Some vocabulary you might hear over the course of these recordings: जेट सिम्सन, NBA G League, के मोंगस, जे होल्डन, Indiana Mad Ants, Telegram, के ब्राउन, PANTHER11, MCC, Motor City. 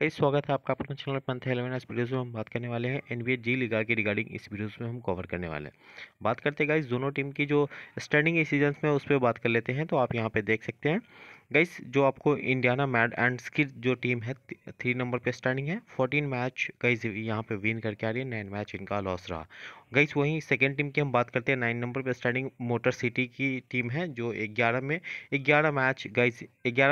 कई स्वागत है आपका अपने चैनल पैंथर11। इस वीडियोस में हम बात करने वाले हैं एनबीए जी लीग के रिगार्डिंग। इस वीडियोस में हम कवर करने वाले हैं, बात करते हैं गाइस दोनों टीम की जो स्टैंडिंग इस सीजन में, उस पर बात कर लेते हैं। तो आप यहां पे देख सकते हैं गाइस, जो आपको इंडियाना मैड एंट्स की जो टीम है 3 नंबर पे स्टैंडिंग है। 14 मैच गाइस यहाँ पे विन करके आ रही है, 9 मैच इनका लॉस रहा गाइस। वहीं सेकंड टीम की हम बात करते हैं, 9 नंबर पे स्टैंडिंग मोटर सिटी की टीम है, जो 11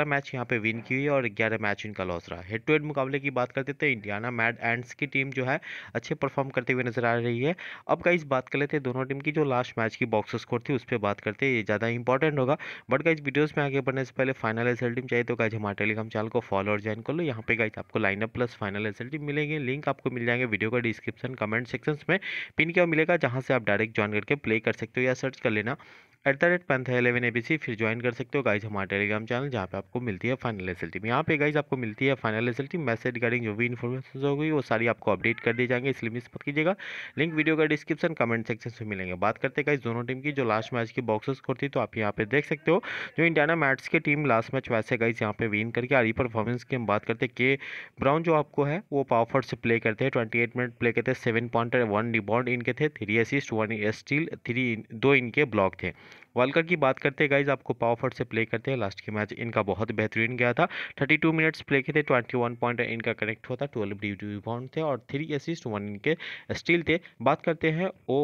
मैच यहाँ पे विन की हुई है और 11 मैच इनका लॉस रहा। हेड टू हेड मुकाबले की बात करते तो इंडियाना मैड एंट्स की टीम जो है अच्छे परफॉर्म करते हुए नजर आ रही है। अब गाइस बात कर लेते हैं दोनों टीम की जो लास्ट मैच की बॉक्स स्कोर थी, उस पर बात करते हैं, ये ज़्यादा इंपॉर्टेंट होगा। बट गाइस वीडियोज़ में आगे बढ़ने से पहले फाइनल एसएल टीम चाहिए तो गाइस हमारे टेलीग्राम चैनल को फॉलो और ज्वाइन कर लो। यहाँ पे गाइस आपको lineup plus final SL team मिलेंगे, लिंक आपको मिल जाएंगे वीडियो का डिस्क्रिप्शन कमेंट सेक्शंस में पिन किया मिलेगा, जहाँ से आप डायरेक्ट ज्वाइन करके प्ले कर सकते हो या सर्च कर लेना @PANTHER11 ABC, फिर ज्वाइन कर सकते हो गाइज हमारे टेलीग्राम चैनल, जहाँ पे आपको मिलती है फाइनल एसएल टीम। यहाँ पे गाइज आपको मिलती है final SL team, message regarding जो भी इन्फॉर्मेशन होगी वो सारी आपको अपडेट कर दिए जाएंगे, इसलिए मिस मत कीजिएगा। लिंक वीडियो का डिस्क्रिप्शन कमेंट सेक्शन से मिलेंगे। बात करते हैं गाइज दोनों टीम की जो लास्ट मैच की बॉक्स स्कोर थी, तो आप यहाँ पे देख सकते हो जो इंडियाना मैड्स की टीम लास्ट मैच वैसे गाइज यहाँ पे विन करके आ रही। परफॉर्मेंस की हम बात करते हैं, के ब्राउन जो आपको है वो पावरफुल से प्ले करते हैं, 28 मिनट प्ले करते हैं, 7 पॉइंटर 1 रिबाउंड इनके थे, 3 असिस्ट 1 स्टील 2 इनके ब्लॉक थे। वालकर की बात करते हैं गाइज, आपको पावरफुल से प्ले करते हैं, लास्ट के मैच इनका बहुत बेहतरीन गया था, 32 मिनट्स प्ले किए थे, 21 पॉइंट इनका कनेक्ट हुआ था, 12 रिबाउंड थे और 3 असिस्ट 1 इनके स्टील थे। बात करते हैं वो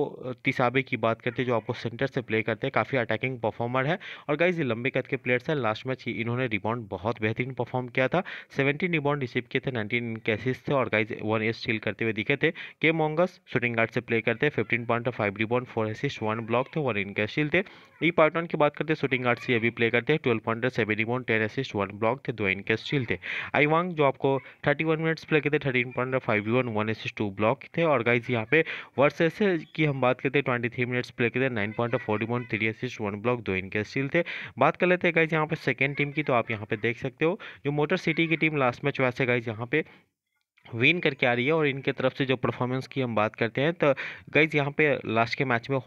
तिसाबे की बात करते हैं, जो आपको सेंटर से प्ले करते हैं, काफ़ी अटैकिंग परफॉर्मर है और गाइज ये लंबे कद के प्लेयर्स हैं। लास्ट मैच इन्होंने रिबाउंड बहुत बेहतरीन परफॉर्म किया था, 17 रिबाउंड रिसीव किए थे, 19 इनके असिस्ट थे और गाइज 1 स्टील करते हुए दिखे थे। के मोंगस शूटिंग गार्ड से प्ले करते हैं, 15 पॉइंट 5 रिबाउंड 4 असिस्ट 1 ब्लॉक थे, 1 इनके स्टील थे। ई पार्टनर की बात करते हैं, शूटिंग गार्ड से ये भी प्ले करते हैं, 12 पॉइंट 7 रिबाउंड 10 असिस्ट 1 ब्लॉक थे, 2 इनके स्टील थे। आई वांग जो आपको 31 मिनट्स प्ले करते थे, 13 पॉइंट 5 रिबाउंड 1 असिस्ट 2 ब्लॉक थे और गाइज यहाँ पे वर्सेस की हम बात करते हैं, 23 मिनट्स प्ले करते हैं, 9 पॉइंट 4 रिबाउंड 3 असिस्ट 1 ब्लॉक 2 इनके स्टील थे। बात कर लेते हैं गाइज यहाँ पे सेकेंड टीम की, तो आप यहाँ पे देख सकते हो जो मोटर सिटी की टीम लास्ट मैच वैसे गाइज यहाँ पे विन करके आ रही है और इनके तरफ से जो परफॉर्मेंस की हम बात करते हैं, तो गाइज यहाँ पे लास्ट के मैच में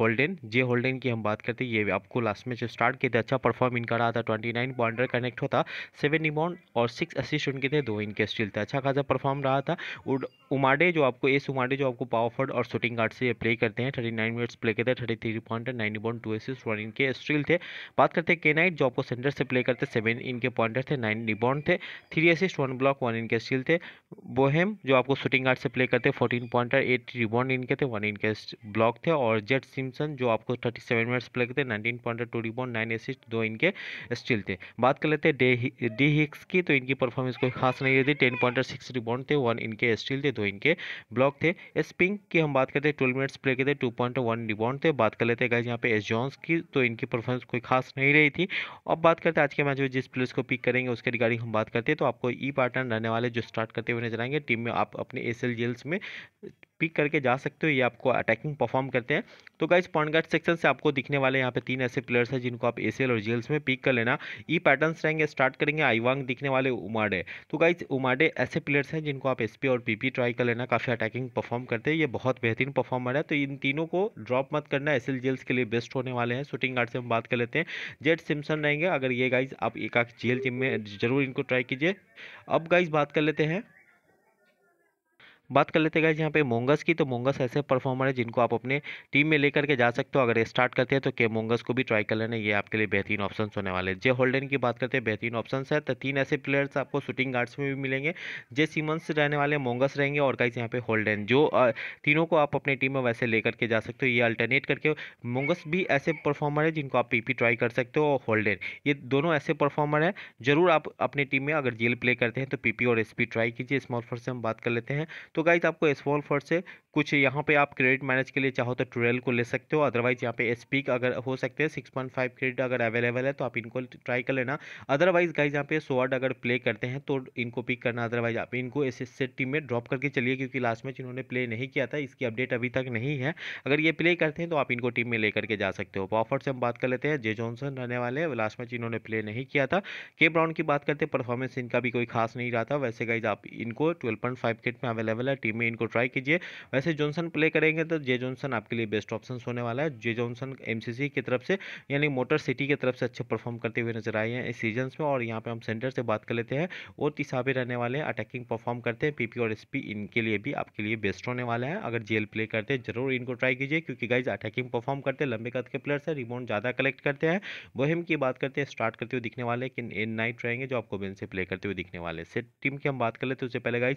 जे होल्डन की हम बात करते हैं, ये आपको लास्ट मैच स्टार्ट किए थे, अच्छा परफॉर्म इनका रहा था, 29 पॉइंटर कनेक्ट होता, 7 रिबाउंड और 6 असिस्ट उनके थे, 2 इनके स्टील थे, अच्छा खासा परफॉर्म रहा था। उमाडे जो आपको पावरफॉर्ड और शूटिंग गार्ड से प्ले करते हैं, 39 मिनट्स प्ले करते हैं, 33 पॉइंटर 9 रिबाउंड 2 असिस्ट 1 इनके स्टील थे। बात करते हैं केनाइट जो आपको सेंटर से प्ले करते, 7 इनके पॉइंटर थे, 9 रिबाउंड थे, 3 असिस्ट 1 ब्लॉक 1 इनके स्टील थे। बोहेम जो आपको शूटिंग गार्ड से प्ले करते, 14 पॉइंटर 8 रिबाउंड इनके थे, 1 इनके ब्लॉक थे और जेट सिम्सन जो आपको 37 मिनट्स प्ले करते, 19 पॉइंटर 2 रिबाउंड 9 असिस्ट 2 इनके स्टील थे। बात कर लेते हैं डी हिक्स की, तो इनकी परफॉर्मेंस कोई खास नहीं रही थी, 10 पॉइंटर 6 रिबाउंड थे, 1 इनके स्टील थे, 2 इनके ब्लॉक थे। एस पिंक की हम बात करते हैं, 12 मिनट्स प्ले करते, 2 पॉइंट 1 रिबाउंड थे। बात कर लेते हैं गाइस यहाँ पे एस जॉन्स की, तो इनकी परफॉर्मेंस कोई खास नहीं रही थी। अब बात करते हैं आज के मैच में जिस प्लेयर्स को पिक करेंगे उसके रिगार्डिंग हम बात करते हैं, तो आपको ई पार्टनर रहने वाले जो स्टार्ट करते हुए नजर आएंगे टीम में, आप अपने एसएलजीएल्स में पिक करके जा सकते हो, ये आपको अटैकिंग परफॉर्म करते हैं। तो गाइज पॉइंट गार्ड सेक्शन से आपको दिखने वाले यहाँ पे 3 ऐसे प्लेयर्स हैं जिनको आप एसीएल और जीएल्स में पिक कर लेना। ई पैटर्न्स रहेंगे, स्टार्ट करेंगे आईवांग, दिखने वाले उमाडे। तो गाइज उमाडे ऐसे प्लेयर्स हैं जिनको आप एसपी और पीपी ट्राई कर लेना, काफ़ी अटैकिंग परफॉर्म करते हैं, ये बहुत बेहतरीन परफॉर्मर है, तो इन तीनों को ड्रॉप मत करना, एसएल जीएल्स के लिए बेस्ट होने वाले हैं। शूटिंग गार्ड से हम बात कर लेते हैं, जेट सिम्सन रहेंगे, अगर ये गाइज आप एकाक जीएल टीम में जरूर इनको ट्राई कीजिए। अब गाइज बात कर लेते हैं गाइज यहाँ पे मोंगस की, तो मोंगस ऐसे परफॉर्मर है जिनको आप अपने टीम में लेकर के जा सकते हो, अगर स्टार्ट करते हैं तो के मोंगस को भी ट्राई कर लेना, ये आपके लिए बेहतरीन ऑप्शंस होने वाले हैं। जे होल्डन की बात करते हैं, बेहतरीन ऑप्शंस है, तो 3 ऐसे प्लेयर्स आपको शूटिंग गार्ड्स में भी मिलेंगे, जे सिमंस रहने वाले, मोंगस रहेंगे और गाइज यहाँ पे होल्डन, जो तीनों को आप अपनी टीम में वैसे लेकर के जा सकते हो, ये अल्टरनेट करके। मोंगस भी ऐसे परफॉर्मर है जिनको आप पीपी ट्राई कर सकते हो और होल्डन, ये दोनों ऐसे परफॉर्मर है, जरूर आप अपनी टीम में अगर जेल प्ले करते हैं तो पीपी और एसपी ट्राई कीजिए। स्मॉल फोर्स से हम बात कर लेते हैं, तो गाइज आपको स्मॉल फोर्स से कुछ यहाँ पे आप क्रेडिट मैनेज के लिए चाहो तो ट्रेल को ले सकते हो, अदरवाइज यहाँ पे एसपी अगर हो सकते हैं 6.5 क्रेडिट अगर अवेलेबल है तो आप इनको ट्राई कर लेना। अदरवाइज गाइज यहाँ पे स्वॉर्ड अगर प्ले करते हैं तो इनको पिक करना, अदरवाइज आप इनको इस सेट टीम में ड्रॉप करके चलिए, क्योंकि लास्ट मैच इन्होंने प्ले नहीं किया था, इसकी अपडेट अभी तक नहीं है, अगर ये प्ले करते हैं तो आप इनको टीम में लेकर के जा सकते हो। पावरफॉर्ड से हम बात कर लेते हैं, जे जॉनसन रहने वाले, लास्ट मैच इन्होंने प्ले नहीं किया था। के ब्राउन की बात करते हैं, परफॉर्मेंस इनका भी कोई खास नहीं रहा था, वैसे गाइज आप इनको 12.5 क्रेडिट में अवेलेबल वाला है, टीमें इनको ट्राई कीजिए। वैसे जॉनसन प्ले करेंगे तो जे जॉनसन आपके लिए बेस्ट ऑप्शन होने वाला है। जे जॉनसन एमसीसी की तरफ से यानी मोटर सिटी की तरफ से अच्छे परफॉर्म करते हुए नजर आए हैं इस सीजन में। और यहाँ पे हम सेंटर से बात कर लेते हैं, और तिसाबे रहने वाले हैं, अटैकिंग परफॉर्म करते हैं, पीपी और एसपी इनके लिए भी आपके लिए बेस्ट होने वाला है। अगर जेल प्ले करते हैं जरूर इनको ट्राई कीजिए, क्योंकि गाइज अटैकिंग परफॉर्म करते हैं, लंबे कद के प्लेयर्स हैं, रिबाउंड ज़्यादा कलेक्ट करते हैं। बोहेम की बात करते हैं, स्टार्ट करते हुए दिखने वाले लेकिन इन नाइट रहेंगे जो आपको बेंच से प्ले करते हुए दिखने वाले। सेट टीम की हम बात कर लेते हैं, उससे पहले गाइज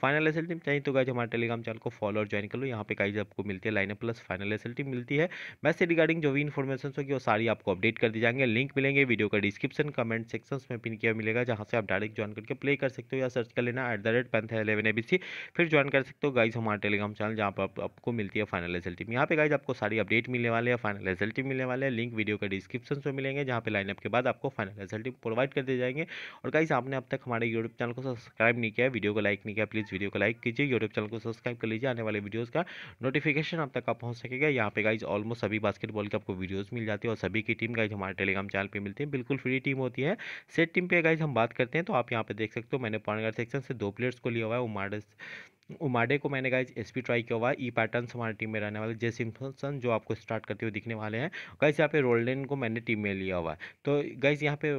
फाइनल एसएल टीम चाहिए तो गाइज हमारे टेलीग्राम चैनल को फॉलो और ज्वाइन कर लो। यहाँ पे गाइज आपको मिलती है lineup plus final SL team मिलती है। वैसे रिगार्डिंग जो भी इन्फॉर्मेशन होगी वो सारी आपको अपडेट कर दी जाएंगे, लिंक मिलेंगे वीडियो का डिस्क्रिप्शन कमेंट सेक्शन में पिन किया मिलेगा, जहाँ से आप डायरेक्ट ज्वाइन करके प्ले कर सकते हो या सर्च कर लेना @panther11abc फिर ज्वाइन कर सकते हो गाइज हमारे टेलीग्राम चैनल जहाँ पर आपको मिलती है फाइनल एसएल टीम। यहाँ पे गाइज आपको सारी अपडेट मिलने वाले हैं, फाइनल एसएल टीम मिलने वाले हैं, लिंक वीडियो का डिस्क्रिप्शन में मिलेंगे जहाँ पे लाइनअप के बाद आपको फाइनल एसएल टीम प्रोवाइड कर दिए जाएंगे। और गाइज आपने अब तक हमारे यूट्यूब चैनल को सब्सक्राइब नहीं किया है, वीडियो को लाइक नहीं किया, प्लीज़ वीडियो को लाइक कीजिए, यूट्यूब चैनल को सब्सक्राइब कर लीजिए, आने वाले वीडियोस का नोटिफिकेशन आप तक आप पहुंच सकेगा। यहाँ पे गाइज ऑलमोस्ट सभी बास्केटबॉल के आपको वीडियोस मिल जाती है और सभी की टीम गाइज हमारे टेलीग्राम चैनल पे मिलती है, बिल्कुल फ्री टीम होती है। सेट टीम पे गाइज हम बात करते हैं तो आप यहाँ पे देख सकते हो मैंने पॉइंट सेक्शन से 2 प्लेयर्स को लिया हुआ है। उमाडे को मैंने गाइज एसपी ट्राई किया हुआ है, ई पैटर्न्स हमारी टीम में रहने वाले, जे सिम्पसन जो आपको स्टार्ट करते हुए दिखने वाले हैं। गाइज यहाँ पे रोल्डेन को मैंने टीम में लिया हुआ है, तो गाइज यहाँ पे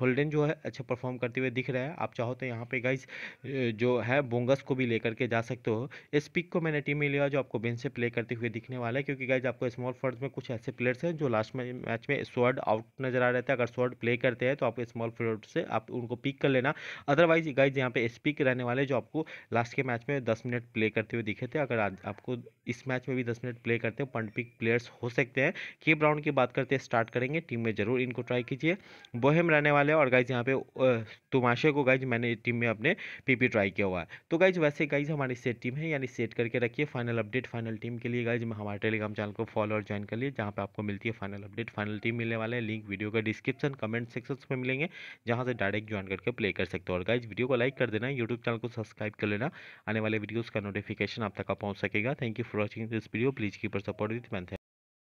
होल्डेन जो है अच्छा परफॉर्म करते हुए दिख रहा है। आप चाहो तो यहाँ पे गाइज जो है बोंगस को भी लेकर के जा सकते हो। इस पिक को मैंने टीम में लिया जो आपको बेंच से प्ले करते हुए दिखने वाला है, क्योंकि गाइज आपको स्मॉल फॉरवर्ड में कुछ ऐसे प्लेयर्स हैं जो लास्ट मैच में स्वॉर्ड आउट नजर आ रहे थे। अगर स्वॉर्ड प्ले करते हैं तो आप स्मॉल फॉरवर्ड से आप उनको पिक कर लेना, अदरवाइज गाइज यहाँ पे एस पिक रहने वाले जो आपको लास्ट के मैच में 10 मिनट प्ले करते हुए दिखे थे। अगर आज आपको इस मैच में भी 10 मिनट प्ले करते हैं पंडपिक प्लेयर्स हो सकते हैं। के ब्राउन की बात करते हैं, स्टार्ट करेंगे, टीम में जरूर इनको ट्राई कीजिए, बोहेम रहने वाले हैं। और गाइज यहाँ पे तुमाशे को गाइज मैंने टीम में अपने पीपी ट्राई किया हुआ है। तो गाइज वैसे गाइज हमारी सेट टीम है, यानी सेट करके रखिए। फाइनल अपडेट फाइनल टीम के लिए गाइज हमारे टेलीग्राम चैनल को फॉलो और ज्वाइन कर लिए, जहाँ पर आपको मिलती है फाइनल अपडेट फाइनल टीम मिलने वाले, लिंक वीडियो का डिस्क्रिप्शन कमेंट सेक्शन में मिलेंगे, जहाँ से डायरेक्ट ज्वाइन करके प्ले कर सकते हो। और गाइज वीडियो को लाइक कर देना, यूट्यूब चैनल को सब्सक्राइब कर लेना, आने वाले वीडियोस का नोटिफिकेशन आप तक पहुंच सकेगा। Thank you for watching this video, please keep support with panther.